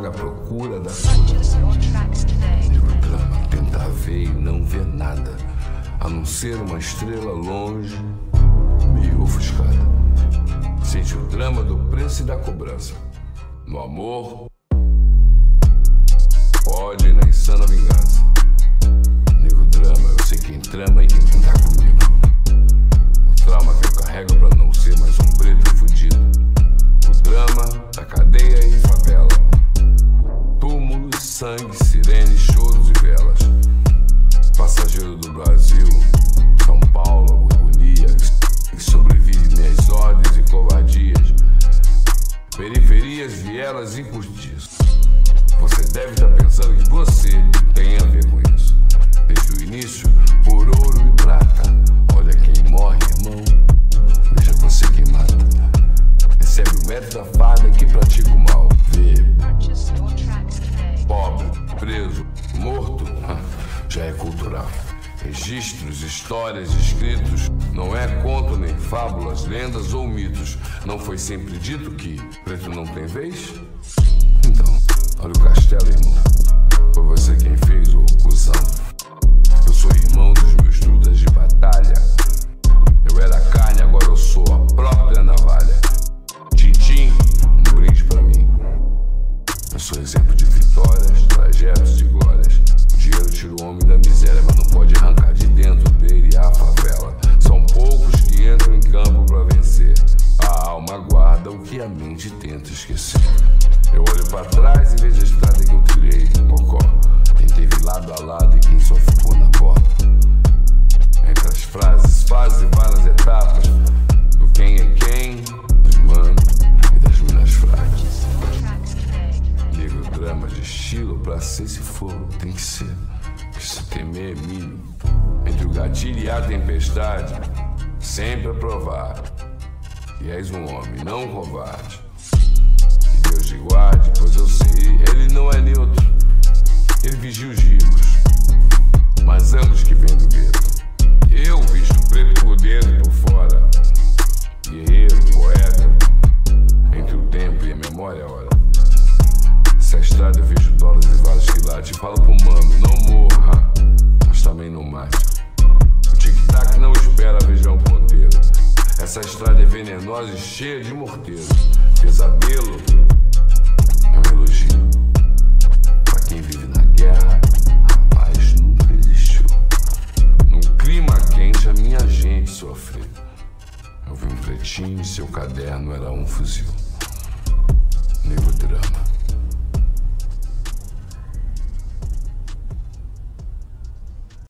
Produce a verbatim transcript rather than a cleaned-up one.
vaga procura da reclama, tenta ver e não vê nada, a não ser uma estrela longe, meio ofuscada. Sente o drama do preço e da cobrança. No amor, ódio na insana vingança. Nego drama, eu sei quem trama e quem tá comigo. O trauma que eu carrego pra não ser mais um preto fudido. O drama da cadeia e favela. Túmulos, sangue, sirenes, choros e velas. Passageiro do Brasil, São Paulo, agonia, que sobrevive minhas ordens e covardias. Periferias, vielas e injustiças. Você deve estar pensando que você tem a ver com isso. Desde o início, por ouro e prata. Olha quem morre, irmão. Veja você quem mata. Recebe o mérito da fada que pratica o mal. Vê. Pobre, preso, morto. Já é cultural. Registros, histórias, escritos. Não é conto, nem fábulas, lendas ou mitos. Não foi sempre dito que preto não tem vez? Então... olha o castelo, irmão. Foi você quem fez o cuzão. Eu sou irmão dos meus druidas de batalha. Eu era carne, agora eu sou a própria navalha. Tintim, um brinde pra mim. Eu sou exemplo de vitórias, trajetos e glórias. O dinheiro tira o homem da miséria, mas não pode arrancar de dentro dele a favela. São poucos que entram em campo pra vencer. A alma guarda o que a mente tenta esquecer. Eu olho pra trás e vejo a estrada que eu tirei, Mocó. Quem teve lado a lado e quem só ficou na porta. Entre as frases, fases e várias etapas, do quem é quem, dos manos e das minas fracas. Nego drama de estilo, pra ser se for, tem que ser. Que se temer é milho. Entre o gatilho e a tempestade, sempre a provar. E és um homem, não um covarde. Deus te guarde, pois eu sei, ele não é neutro. Ele vigia os ricos, mas ambos que vêm do gueto. Eu visto preto por dentro e por fora. Guerreiro, poeta, entre o tempo e a memória, ora. Essa estrada eu vejo dólares e vários quilates. Falo pro mano, não morra, mas também não mate. O tic-tac não espera, veja um ponteiro. Essa estrada é venenosa e cheia de morteiro. Pesadelo é um elogio. Pra quem vive na guerra, a paz nunca existiu. Num clima quente a minha gente sofreu. Eu vi um pretinho e seu caderno era um fuzil. Nego drama.